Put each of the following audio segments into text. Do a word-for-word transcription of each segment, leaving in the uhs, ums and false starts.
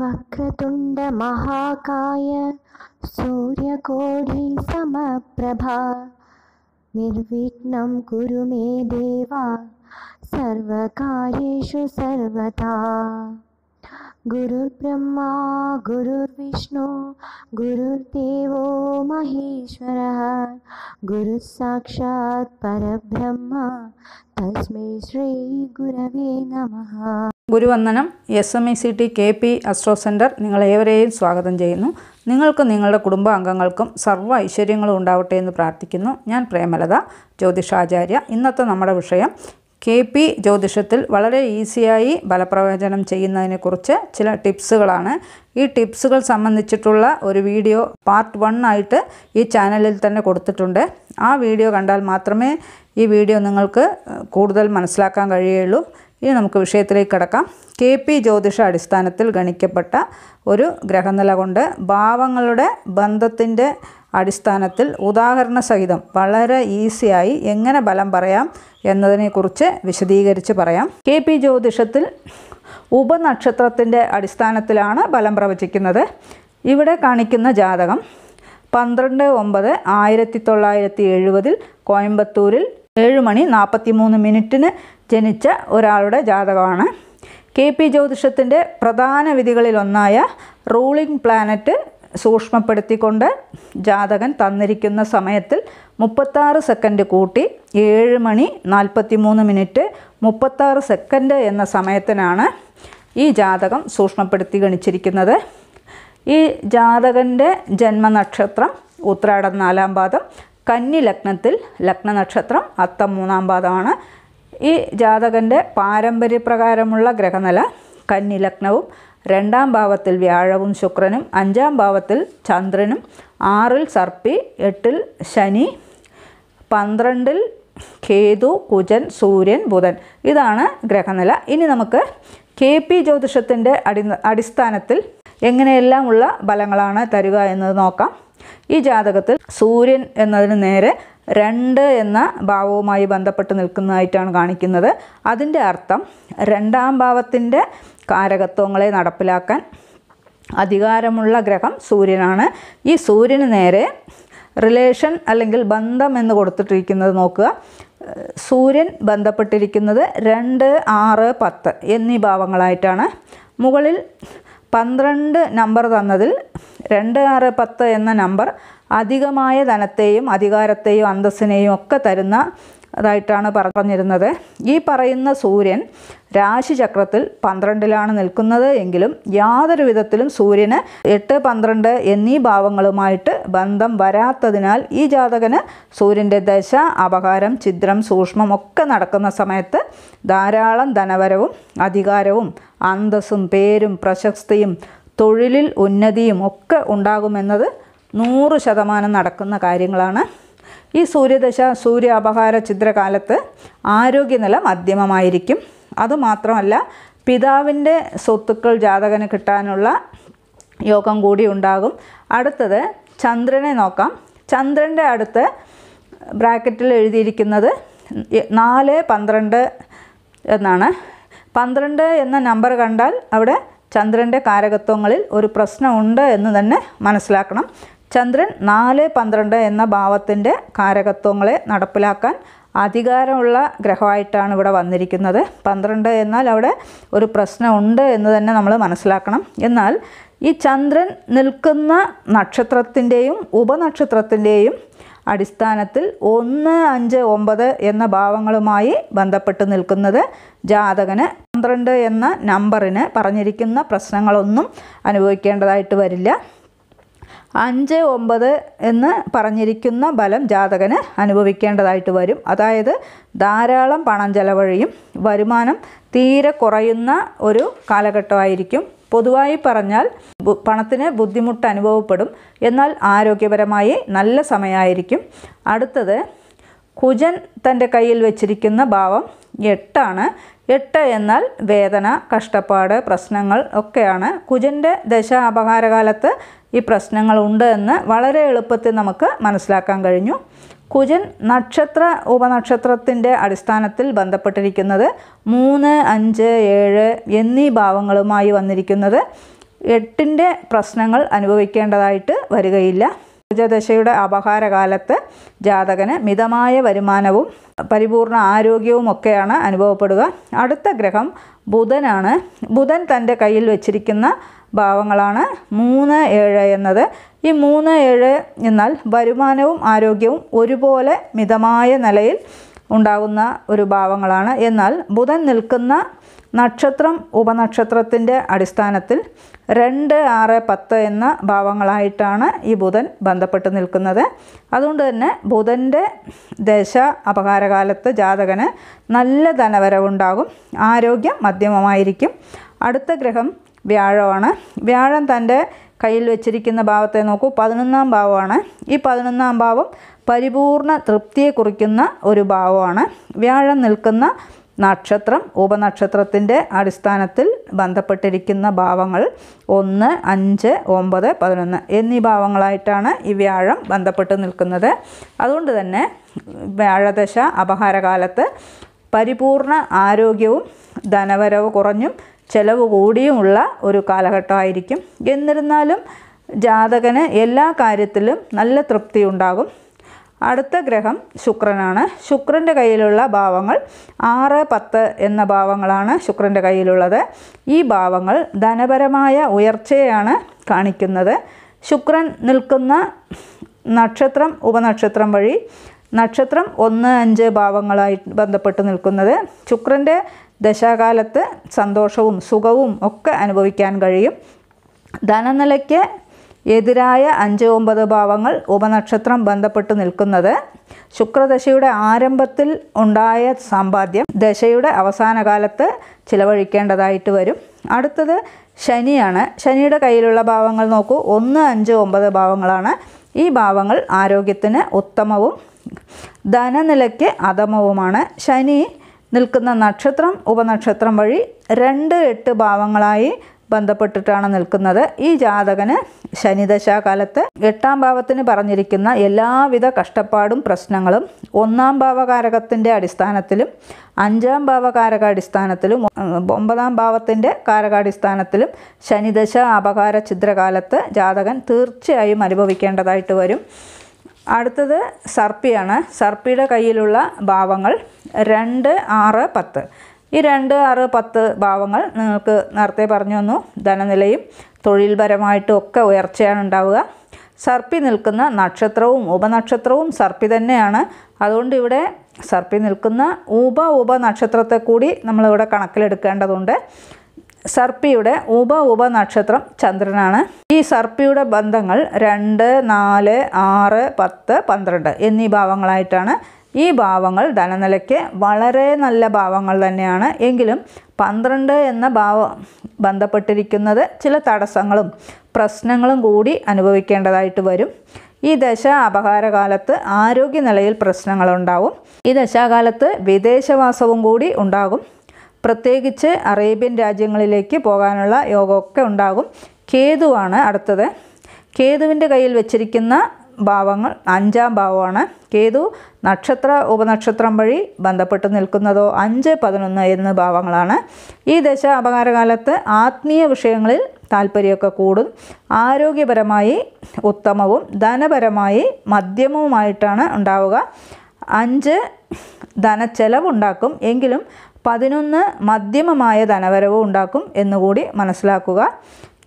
वक्रतुंड महाकाय सूर्यकोटि समप्रभा निर्विघ्नं कुरु मे देवा सर्वकार्येषु सर्वदा। गुरुर्ब्रह्मा गुरुर्विष्णु गुरुर्देवो महेश्वरः गुरुस्साक्षात् परब्रह्म तस्मै श्री गुरवे नमः। ഗുരുവന്ദനം S M I C T K P astro centre നിങ്ങളേവരെയും സ്വാഗതം ചെയ്യുന്നു. നിങ്ങൾക്കും നിങ്ങളുടെ കുടുംബാംഗങ്ങൾക്കും സർവ്വ ഐശ്വര്യങ്ങളും ഉണ്ടാവട്ടെ എന്ന് പ്രാർത്ഥിക്കുന്നു. ഞാൻ പ്രേമലത, ജ്യോതിഷാചാര്യ. ഇന്നത്തെ നമ്മുടെ വിഷയം കെ പി ജ്യോതിഷത്തിൽ വളരെ ഈസിയായി ഫലപ്രവചനം ചെയ്യുന്നതിനെക്കുറിച്ച് ചില ടിപ്സുകളാണ്. ഈ ടിപ്സുകൾ സംബന്ധിച്ചിട്ടുള്ള ഒരു വീഡിയോ പാർട്ട് വൺ ആയിട്ട് ഈ ചാനലിൽ തന്നെ കൊടുത്തിട്ടുണ്ട്. ആ വീഡിയോ കണ്ടാൽ മാത്രമേ ഈ വീഡിയോ നിങ്ങൾക്ക് കൂടുതൽ മനസ്സിലാക്കാൻ കഴിയുകയുള്ളൂ. ഇനി നമുക്ക് വിഷയത്തിലേക്ക് കടക്കാം. കെ പി ജ്യോതിഷ അടിസ്ഥാനത്തിൽ ഗണിക്കപ്പെട്ട ഒരു ഗ്രഹനില കൊണ്ട് ഭാവങ്ങളുടെ ബന്ധത്തിൻ്റെ അടിസ്ഥാനത്തിൽ ഉദാഹരണ സഹിതം വളരെ ഈസിയായി എങ്ങനെ ഫലം പറയാം എന്നതിനെക്കുറിച്ച് വിശദീകരിച്ച് പറയാം. കെ പി ജ്യോതിഷത്തിൽ ഉപനക്ഷത്രത്തിൻ്റെ അടിസ്ഥാനത്തിലാണ് ഫലം പ്രവചിക്കുന്നത്. ഇവിടെ കാണിക്കുന്ന ജാതകം പന്ത്രണ്ട് ഒമ്പത് ആയിരത്തി തൊള്ളായിരത്തി എഴുപതിൽ കോയമ്പത്തൂരിൽ ഏഴ് മണി നാൽപ്പത്തി മൂന്ന് മിനിറ്റിന് ജനിച്ച ഒരാളുടെ ജാതകമാണ്. കെ പി ജ്യോതിഷത്തിൻ്റെ പ്രധാന വിധികളിലൊന്നായ റൂളിംഗ് പ്ലാനറ്റ് സൂക്ഷ്മപ്പെടുത്തിക്കൊണ്ട് ജാതകൻ തന്നിരിക്കുന്ന സമയത്തിൽ മുപ്പത്താറ് സെക്കൻഡ് കൂട്ടി ഏഴ് മണി നാൽപ്പത്തി മൂന്ന് മിനിറ്റ് മുപ്പത്താറ് സെക്കൻഡ് എന്ന സമയത്തിനാണ് ഈ ജാതകം സൂക്ഷ്മപ്പെടുത്തി ഗണിച്ചിരിക്കുന്നത്. ഈ ജാതകൻ്റെ ജന്മനക്ഷത്രം ഉത്രാടം നാലാം പാദം, കന്നി ലഗ്നത്തിൽ ലഗ്നനക്ഷത്രം അത്തം മൂന്നാം പാദമാണ്. ഈ ജാതകൻ്റെ പാരമ്പര്യപ്രകാരമുള്ള ഗ്രഹനില കന്നി ലഗ്നവും രണ്ടാം ഭാവത്തിൽ വ്യാഴവും ശുക്രനും അഞ്ചാം ഭാവത്തിൽ ചന്ദ്രനും ആറിൽ സർപ്പി എട്ടിൽ ശനി പന്ത്രണ്ടിൽ കേതു കുജൻ സൂര്യൻ ബുധൻ. ഇതാണ് ഗ്രഹനില. ഇനി നമുക്ക് കെ പി ജ്യോതിഷത്തിൻ്റെ അടി അടിസ്ഥാനത്തിൽ എങ്ങനെയെല്ലാം ഉള്ള ഫലങ്ങളാണ് തരിക എന്നത് നോക്കാം. ഈ ജാതകത്തിൽ സൂര്യൻ എന്നതിന് നേരെ രണ്ട് എന്ന ഭാവവുമായി ബന്ധപ്പെട്ട് നിൽക്കുന്നതായിട്ടാണ് കാണിക്കുന്നത്. അതിൻ്റെ അർത്ഥം രണ്ടാം ഭാവത്തിൻ്റെ കാരകത്വങ്ങളെ നടപ്പിലാക്കാൻ അധികാരമുള്ള ഗ്രഹം സൂര്യനാണ്. ഈ സൂര്യന് നേരെ റിലേഷൻ അല്ലെങ്കിൽ ബന്ധം എന്ന് കൊടുത്തിട്ടിരിക്കുന്നത് നോക്കുക. സൂര്യൻ ബന്ധപ്പെട്ടിരിക്കുന്നത് രണ്ട് ആറ് പത്ത് എന്നീ ഭാവങ്ങളായിട്ടാണ്. മുകളിൽ പന്ത്രണ്ട് നമ്പർ തന്നതിൽ രണ്ട് ആറ് പത്ത് എന്ന നമ്പർ അധികമായ ധനത്തെയും അധികാരത്തെയും അന്തസ്സിനെയും ഒക്കെ തരുന്ന അതായിട്ടാണ് പറഞ്ഞിരുന്നത്. ഈ പറയുന്ന സൂര്യൻ രാശിചക്രത്തിൽ പന്ത്രണ്ടിലാണ് നിൽക്കുന്നത് എങ്കിലും യാതൊരു വിധത്തിലും സൂര്യന് എട്ട് പന്ത്രണ്ട് എന്നീ ഭാവങ്ങളുമായിട്ട് ബന്ധം വരാത്തതിനാൽ ഈ ജാതകന് സൂര്യൻ്റെ ദശ, അപഹാരം, ഛിദ്രം, സൂക്ഷ്മം ഒക്കെ നടക്കുന്ന സമയത്ത് ധാരാളം ധനവരവും അധികാരവും അന്തസ്സും പേരും പ്രശസ്തിയും തൊഴിലിൽ ഉന്നതിയും ഒക്കെ ഉണ്ടാകുമെന്നത് നൂറ് ശതമാനം നടക്കുന്ന കാര്യങ്ങളാണ്. ഈ സൂര്യദശ, സൂര്യ അപഹാര ഛിദ്രകാലത്ത് ആരോഗ്യനില മധ്യമമായിരിക്കും. അതുമാത്രമല്ല പിതാവിൻ്റെ സ്വത്തുക്കൾ ജാതകന് കിട്ടാനുള്ള യോഗം കൂടി ഉണ്ടാകും. അടുത്തത് ചന്ദ്രനെ നോക്കാം. ചന്ദ്രൻ്റെ അടുത്ത് ബ്രാക്കറ്റിൽ എഴുതിയിരിക്കുന്നത് നാല് പന്ത്രണ്ട് എന്നാണ്. പന്ത്രണ്ട് എന്ന നമ്പർ കണ്ടാൽ അവിടെ ചന്ദ്രൻ്റെ കാരകത്വങ്ങളിൽ ഒരു പ്രശ്നമുണ്ട് എന്ന് തന്നെ മനസ്സിലാക്കണം. ചന്ദ്രൻ നാല് പന്ത്രണ്ട് എന്ന ഭാവത്തിൻ്റെ കാരകത്വങ്ങളെ നടപ്പിലാക്കാൻ അധികാരമുള്ള ഗ്രഹമായിട്ടാണ് ഇവിടെ വന്നിരിക്കുന്നത്. പന്ത്രണ്ട് എന്നാൽ അവിടെ ഒരു പ്രശ്നമുണ്ട് എന്ന് തന്നെ നമ്മൾ മനസ്സിലാക്കണം. എന്നാൽ ഈ ചന്ദ്രൻ നിൽക്കുന്ന നക്ഷത്രത്തിൻ്റെയും ഉപനക്ഷത്രത്തിൻ്റെയും അടിസ്ഥാനത്തിൽ ഒന്ന് അഞ്ച് ഒമ്പത് എന്ന ഭാവങ്ങളുമായി ബന്ധപ്പെട്ട് നിൽക്കുന്നത് ജാതകന് പന്ത്രണ്ട് എന്ന നമ്പറിന് പറഞ്ഞിരിക്കുന്ന പ്രശ്നങ്ങളൊന്നും അനുഭവിക്കേണ്ടതായിട്ട് വരില്ല. അഞ്ച് ഒമ്പത് എന്ന് പറഞ്ഞിരിക്കുന്ന ഫലം ജാതകന് അനുഭവിക്കേണ്ടതായിട്ട് വരും. അതായത് ധാരാളം പണം ചെലവഴിയും, വരുമാനം തീരെ കുറയുന്ന ഒരു കാലഘട്ടമായിരിക്കും. പൊതുവായി പറഞ്ഞാൽ പണത്തിന് ബുദ്ധിമുട്ട് അനുഭവപ്പെടും. എന്നാൽ ആരോഗ്യപരമായി നല്ല സമയമായിരിക്കും. അടുത്തത് കുജൻ തൻ്റെ കയ്യിൽ വെച്ചിരിക്കുന്ന ഭാവം എട്ടാണ്. എട്ട് എന്നാൽ വേദന, കഷ്ടപ്പാട്, പ്രശ്നങ്ങൾ ഒക്കെയാണ്. കുജൻ്റെ ദശ അപഹാരകാലത്ത് ഈ പ്രശ്നങ്ങളുണ്ട് എന്ന് വളരെ എളുപ്പത്തിൽ നമുക്ക് മനസ്സിലാക്കാൻ കഴിഞ്ഞു. കുജൻ നക്ഷത്ര ഉപനക്ഷത്രത്തിൻ്റെ അടിസ്ഥാനത്തിൽ ബന്ധപ്പെട്ടിരിക്കുന്നത് മൂന്ന് അഞ്ച് ഏഴ് എന്നീ ഭാവങ്ങളുമായി വന്നിരിക്കുന്നത് എട്ടിൻ്റെ പ്രശ്നങ്ങൾ അനുഭവിക്കേണ്ടതായിട്ട് വരികയില്ല. ദശയുടെ അപഹാരകാലത്ത് ജാതകന് മിതമായ വരുമാനവും പരിപൂർണ ആരോഗ്യവുമൊക്കെയാണ് അനുഭവപ്പെടുക. അടുത്ത ഗ്രഹം ബുധനാണ്. ബുധൻ തൻ്റെ കയ്യിൽ വെച്ചിരിക്കുന്ന ഭാവങ്ങളാണ് മൂന്ന് ഏഴ് എന്നത്. ഈ മൂന്ന് ഏഴ് എന്നാൽ വരുമാനവും ആരോഗ്യവും ഒരുപോലെ മിതമായ നിലയിൽ ഉണ്ടാകുന്ന ഒരു ഭാവങ്ങളാണ്. എന്നാൽ ബുധൻ നിൽക്കുന്ന നക്ഷത്രം ഉപനക്ഷത്രത്തിൻ്റെ അടിസ്ഥാനത്തിൽ രണ്ട് ആറ് പത്ത് എന്ന ഭാവങ്ങളായിട്ടാണ് ഈ ബുധൻ ബന്ധപ്പെട്ട് നിൽക്കുന്നത്. അതുകൊണ്ട് തന്നെ ബുധൻ്റെ ദശ അപഹാരകാലത്ത് ജാതകന് നല്ല ധനവരവുണ്ടാകും, ആരോഗ്യം മധ്യമമായിരിക്കും. അടുത്ത ഗ്രഹം വ്യാഴമാണ്. വ്യാഴം തൻ്റെ കയ്യിൽ വെച്ചിരിക്കുന്ന ഭാവത്തെ നോക്കൂ, പതിനൊന്നാം ഭാവമാണ്. ഈ പതിനൊന്നാം ഭാവം പരിപൂർണ തൃപ്തിയെ കുറിക്കുന്ന ഒരു ഭാവമാണ്. വ്യാഴം നിൽക്കുന്ന നക്ഷത്രം ഉപനക്ഷത്രത്തിൻ്റെ അടിസ്ഥാനത്തിൽ ബന്ധപ്പെട്ടിരിക്കുന്ന ഭാവങ്ങൾ ഒന്ന് അഞ്ച് ഒമ്പത് പതിനൊന്ന് എന്നീ ഭാവങ്ങളായിട്ടാണ് ഈ വ്യാഴം ബന്ധപ്പെട്ട് നിൽക്കുന്നത്. അതുകൊണ്ട് തന്നെ വ്യാഴദശ അപഹാരകാലത്ത് പരിപൂർണ ആരോഗ്യവും ധനവരവ് കുറഞ്ഞും ചെലവ് കൂടിയുമുള്ള ഒരു കാലഘട്ടമായിരിക്കും. എന്നിരുന്നാലും ജാതകന് എല്ലാ കാര്യത്തിലും നല്ല തൃപ്തി ഉണ്ടാകും. അടുത്ത ഗ്രഹം ശുക്രനാണ്. ശുക്രൻ്റെ കയ്യിലുള്ള ഭാവങ്ങൾ ആറ് പത്ത് എന്ന ഭാവങ്ങളാണ് ശുക്രൻ്റെ കയ്യിലുള്ളത്. ഈ ഭാവങ്ങൾ ധനപരമായ ഉയർച്ചയാണ് കാണിക്കുന്നത്. ശുക്രൻ നിൽക്കുന്ന നക്ഷത്രം ഉപനക്ഷത്രം വഴി നക്ഷത്രം ഒന്ന് അഞ്ച് ഭാവങ്ങളായി ബന്ധപ്പെട്ട് നിൽക്കുന്നത്. ശുക്രൻ്റെ ദശാകാലത്ത് സന്തോഷവും സുഖവും ഒക്കെ അനുഭവിക്കാൻ കഴിയും. ധനനിലയ്ക്ക് എതിരായ അഞ്ച് ഒമ്പത് ഭാവങ്ങൾ ഉപനക്ഷത്രം ബന്ധപ്പെട്ട് നിൽക്കുന്നത് ശുക്രദശയുടെ ആരംഭത്തിൽ ഉണ്ടായ സമ്പാദ്യം ദശയുടെ അവസാന കാലത്ത് ചിലവഴിക്കേണ്ടതായിട്ട് വരും. അടുത്തത് ശനിയാണ്. ശനിയുടെ കയ്യിലുള്ള ഭാവങ്ങൾ നോക്കൂ, ഒന്ന് അഞ്ച് ഒമ്പത് ഭാവങ്ങളാണ്. ഈ ഭാവങ്ങൾ ആരോഗ്യത്തിന് ഉത്തമവും ധനനിലയ്ക്ക് അധമവുമാണ്. ശനി നിൽക്കുന്ന നക്ഷത്രം ഉപനക്ഷത്രം വഴി രണ്ട് എട്ട് ഭാവങ്ങളായി ബന്ധപ്പെട്ടിട്ടാണ് നിൽക്കുന്നത്. ഈ ജാതകന് ശനിദശാകാലത്ത് എട്ടാം ഭാവത്തിന് പറഞ്ഞിരിക്കുന്ന എല്ലാവിധ കഷ്ടപ്പാടും പ്രശ്നങ്ങളും ഒന്നാം ഭാവകാരകത്തിൻ്റെ അടിസ്ഥാനത്തിലും അഞ്ചാം ഭാവകാരക അടിസ്ഥാനത്തിലും ഒമ്പതാം ഭാവത്തിൻ്റെ കാരകാടിസ്ഥാനത്തിലും ശനിദശ അപകാര ഛിദ്രകാലത്ത് ജാതകൻ തീർച്ചയായും അനുഭവിക്കേണ്ടതായിട്ട് വരും. അടുത്തത് സർപ്പിയാണ്. സർപ്പിയുടെ കയ്യിലുള്ള ഭാവങ്ങൾ രണ്ട് ആറ് പത്ത്. ഈ രണ്ട് ആറ് പത്ത് ഭാവങ്ങൾ നിങ്ങൾക്ക് നേരത്തെ പറഞ്ഞു തന്നു. ധനനിലയും തൊഴിൽപരമായിട്ടും ഒക്കെ ഉയർച്ചയാണ് ഉണ്ടാവുക. സർപ്പി നിൽക്കുന്ന നക്ഷത്രവും ഉപനക്ഷത്രവും സർപ്പി തന്നെയാണ്. അതുകൊണ്ട് ഇവിടെ സർപ്പി നിൽക്കുന്ന ഉപ ഉപനക്ഷത്രത്തെ കൂടി നമ്മളിവിടെ കണക്കിലെടുക്കേണ്ടതുണ്ട്. സർപ്പിയുടെ ഉപ ഉപനക്ഷത്രം ചന്ദ്രനാണ്. ഈ സർപ്പിയുടെ ബന്ധങ്ങൾ രണ്ട് നാല് ആറ് പത്ത് പന്ത്രണ്ട് എന്നീ ഭാവങ്ങളായിട്ടാണ്. ഈ ഭാവങ്ങൾ ധനനിലയ്ക്ക് വളരെ നല്ല ഭാവങ്ങൾ തന്നെയാണ്. എങ്കിലും പന്ത്രണ്ട് എന്ന ഭാവം ബന്ധപ്പെട്ടിരിക്കുന്നത് ചില തടസ്സങ്ങളും പ്രശ്നങ്ങളും കൂടി അനുഭവിക്കേണ്ടതായിട്ട് വരും. ഈ ദശ അപഹാരകാലത്ത് ആരോഗ്യനിലയിൽ പ്രശ്നങ്ങളുണ്ടാവും. ഈ ദശാകാലത്ത് വിദേശവാസവും കൂടി ഉണ്ടാകും. പ്രത്യേകിച്ച് അറേബ്യൻ രാജ്യങ്ങളിലേക്ക് പോകാനുള്ള യോഗമൊക്കെ ഉണ്ടാകും. കേതുവാണ് അടുത്തത്. കേതുവിൻ്റെ കയ്യിൽ വെച്ചിരിക്കുന്ന ഭാവങ്ങൾ അഞ്ചാം ഭാവമാണ്. കേതു നക്ഷത്ര ഉപനക്ഷത്രം വഴി ബന്ധപ്പെട്ട് നിൽക്കുന്നതോ അഞ്ച് പതിനൊന്ന് എന്നീ ഭാവങ്ങളാണ്. ഈ ദശ അപകാരകാലത്ത് ആത്മീയ വിഷയങ്ങളിൽ താല്പര്യമൊക്കെ കൂടും. ആരോഗ്യപരമായി ഉത്തമവും ധനപരമായി മധ്യമവുമായിട്ടാണ് ഉണ്ടാവുക. അഞ്ച് ധനച്ചെലവുണ്ടാക്കും, എങ്കിലും പതിനൊന്ന് മധ്യമമായ ധനവരവും ഉണ്ടാക്കും എന്നുകൂടി മനസ്സിലാക്കുക.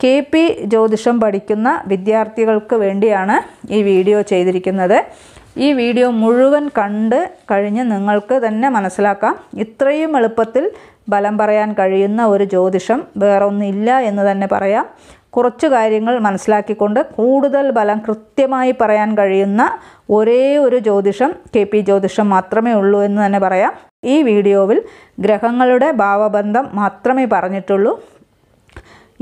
കെ പി ജ്യോതിഷം പഠിക്കുന്ന വിദ്യാർത്ഥികൾക്ക് വേണ്ടിയാണ് ഈ വീഡിയോ ചെയ്തിരിക്കുന്നത്. ഈ വീഡിയോ മുഴുവൻ കണ്ട് കഴിഞ്ഞ് നിങ്ങൾക്ക് തന്നെ മനസ്സിലാക്കാം ഇത്രയും എളുപ്പത്തിൽ ബലം പറയാൻ കഴിയുന്ന ഒരു ജ്യോതിഷം വേറൊന്നില്ല എന്ന് തന്നെ പറയാം. കുറച്ച് കാര്യങ്ങൾ മനസ്സിലാക്കിക്കൊണ്ട് കൂടുതൽ ബലം കൃത്യമായി പറയാൻ കഴിയുന്ന ഒരേ ഒരു ജ്യോതിഷം കെ പി ജ്യോതിഷം മാത്രമേ ഉള്ളൂ എന്ന് തന്നെ പറയാം. ഈ വീഡിയോയിൽ ഗ്രഹങ്ങളുടെ ഭാവബന്ധം മാത്രമേ പറഞ്ഞിട്ടുള്ളൂ.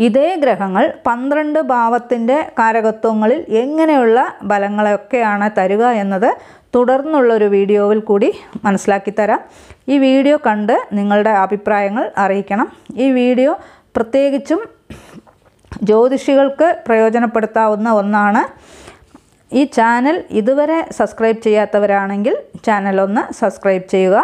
ഇതേ ഗ്രഹങ്ങൾ പന്ത്രണ്ട് ഭാവത്തിൻ്റെ കാരകത്വങ്ങളിൽ എങ്ങനെയുള്ള ബലങ്ങളൊക്കെയാണ് തരുക എന്നത് തുടർന്നുള്ളൊരു വീഡിയോയിൽ കൂടി മനസ്സിലാക്കിത്തരാം. ഈ വീഡിയോ കണ്ട് നിങ്ങളുടെ അഭിപ്രായങ്ങൾ അറിയിക്കണം. ഈ വീഡിയോ പ്രത്യേകിച്ചും ജ്യോതിഷികൾക്ക് പ്രയോജനപ്പെടുത്താവുന്ന ഒന്നാണ്. ഈ ചാനൽ ഇതുവരെ സബ്സ്ക്രൈബ് ചെയ്യാത്തവരാണെങ്കിൽ ചാനൽ ഒന്ന് സബ്സ്ക്രൈബ് ചെയ്യുക.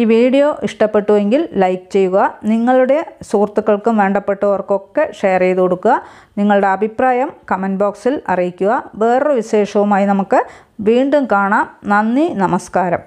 ഈ വീഡിയോ ഇഷ്ടപ്പെട്ടുവെങ്കിൽ ലൈക്ക് ചെയ്യുക. നിങ്ങളുടെ സുഹൃത്തുക്കൾക്കും വേണ്ടപ്പെട്ടവർക്കൊക്കെ ഷെയർ ചെയ്തു കൊടുക്കുക. നിങ്ങളുടെ അഭിപ്രായം കമൻറ്റ് ബോക്സിൽ അറിയിക്കുക. വേറൊരു വിശേഷവുമായി നമുക്ക് വീണ്ടും കാണാം. നന്ദി, നമസ്കാരം.